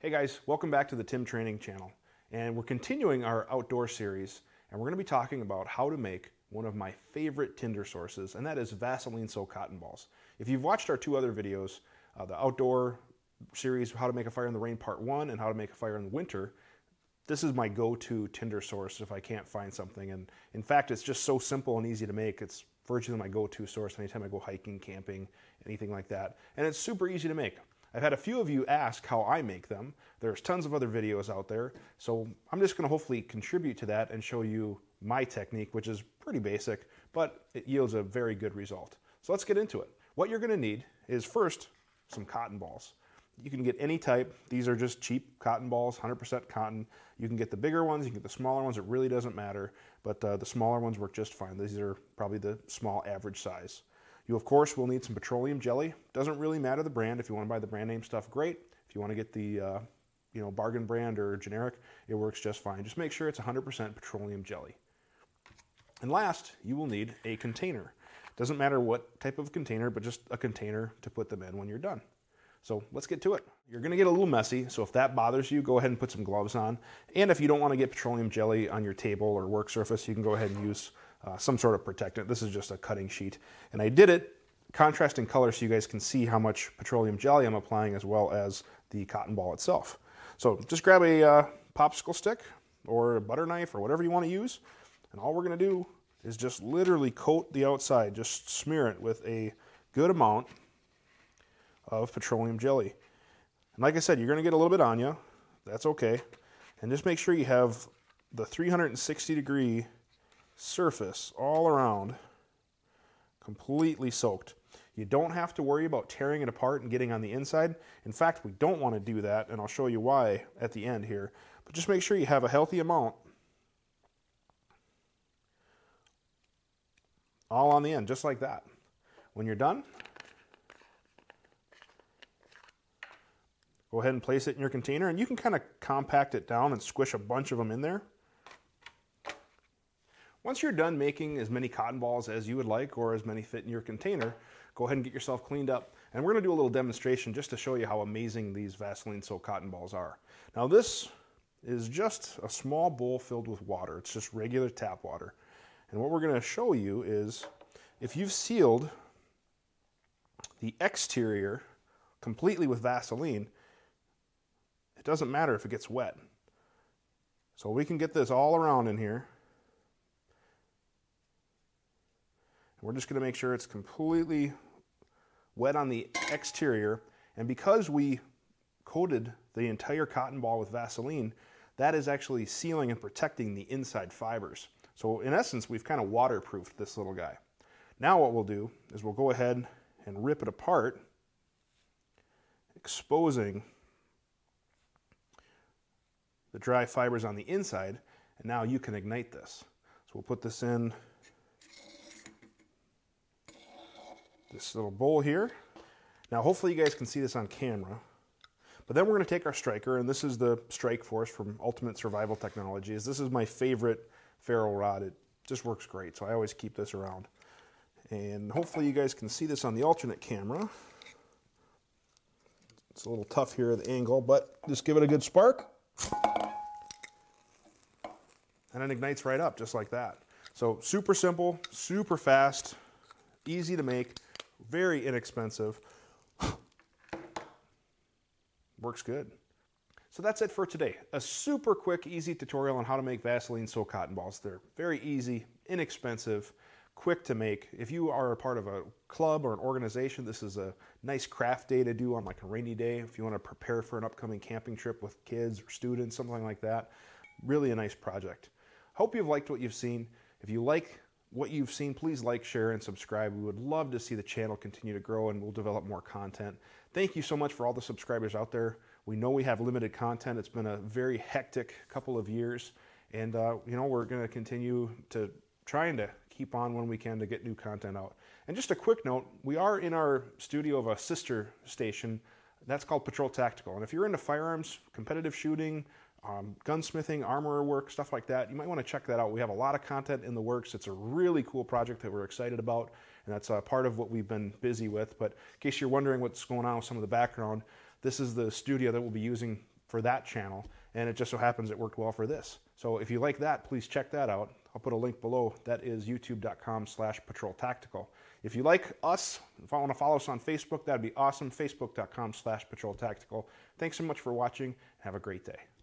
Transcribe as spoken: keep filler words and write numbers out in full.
Hey guys, welcome back to the Tim Training Channel, and we're continuing our outdoor series, and we're going to be talking about how to make one of my favorite tinder sources, and that is Vaseline soaked cotton balls. If you've watched our two other videos, uh, the outdoor series, how to make a fire in the rain part one and how to make a fire in the winter, this is my go-to tinder source if I can't find something. And in fact, it's just so simple and easy to make. It's virtually my go-to source anytime I go hiking, camping, anything like that, and it's super easy to make. I've had a few of you ask how I make them. There's tons of other videos out there, so I'm just going to hopefully contribute to that and show you my technique, which is pretty basic, but it yields a very good result. So let's get into it. What you're going to need is first some cotton balls. You can get any type. These are just cheap cotton balls, one hundred percent cotton. You can get the bigger ones, you can get the smaller ones, it really doesn't matter, but uh, the smaller ones work just fine. These are probably the small average size. You, of course, will need some petroleum jelly. Doesn't really matter the brand. If you want to buy the brand name stuff, great. If you want to get the uh, you know, bargain brand or generic, it works just fine. Just make sure it's one hundred percent petroleum jelly. And last, you will need a container. Doesn't matter what type of container, but just a container to put them in when you're done. So let's get to it. You're going to get a little messy, so if that bothers you, go ahead and put some gloves on. And if you don't want to get petroleum jelly on your table or work surface, you can go ahead and use Uh, some sort of protectant. This is just a cutting sheet, and I did it contrasting color so you guys can see how much petroleum jelly I'm applying as well as the cotton ball itself. So just grab a uh, popsicle stick or a butter knife or whatever you want to use, and all we're going to do is just literally coat the outside, just smear it with a good amount of petroleum jelly. And like I said, you're going to get a little bit on you, that's okay, and just make sure you have the three hundred sixty degree surface all around completely soaked. You don't have to worry about tearing it apart and getting on the inside. In fact, we don't want to do that, and I'll show you why at the end here, but just make sure you have a healthy amount all on the end, just like that. When you're done, go ahead and place it in your container, and you can kind of compact it down and squish a bunch of them in there. Once you're done making as many cotton balls as you would like, or as many fit in your container, go ahead and get yourself cleaned up. And we're going to do a little demonstration just to show you how amazing these Vaseline soaked cotton balls are. Now this is just a small bowl filled with water. It's just regular tap water. And what we're going to show you is if you've sealed the exterior completely with Vaseline, it doesn't matter if it gets wet. So we can get this all around in here. We're just going to make sure it's completely wet on the exterior, and because we coated the entire cotton ball with Vaseline, that is actually sealing and protecting the inside fibers. So in essence, we've kind of waterproofed this little guy. Now what we'll do is we'll go ahead and rip it apart, exposing the dry fibers on the inside, and now you can ignite this. So we'll put this in this little bowl here. Now hopefully you guys can see this on camera, but then we're going to take our striker, and this is the Strikeforce from Ultimate Survival Technologies. This is my favorite ferro rod. It just works great, so I always keep this around. And hopefully you guys can see this on the alternate camera. It's a little tough here at the angle, but just give it a good spark, and it ignites right up just like that. So super simple, super fast, easy to make, very inexpensive, works good. So that's it for today. A super quick, easy tutorial on how to make Vaseline soaked cotton balls. They're very easy, inexpensive, quick to make. If you are a part of a club or an organization, this is a nice craft day to do on like a rainy day. If you want to prepare for an upcoming camping trip with kids or students, something like that, really a nice project. Hope you've liked what you've seen. If you like what you've seen, please like, share, and subscribe. We would love to see the channel continue to grow, and we'll develop more content. Thank you so much for all the subscribers out there. We know we have limited content. It's been a very hectic couple of years, and uh, you know, we're going to continue to trying to keep on when we can to get new content out. And just a quick note, we are in our studio of a sister station that's called Patrol Tactical, and if you're into firearms, competitive shooting, Um, gunsmithing, armor work, stuff like that, you might want to check that out. We have a lot of content in the works. It's a really cool project that we're excited about, and that's uh, part of what we've been busy with. But in case you're wondering what's going on with some of the background, this is the studio that we'll be using for that channel, and it just so happens it worked well for this. So if you like that, please check that out. I'll put a link below. That is youtube dot com slash patrol tactical. If you like us, if I want to follow us on Facebook, that'd be awesome. facebook dot com slash patrol tactical. Thanks so much for watching. Have a great day.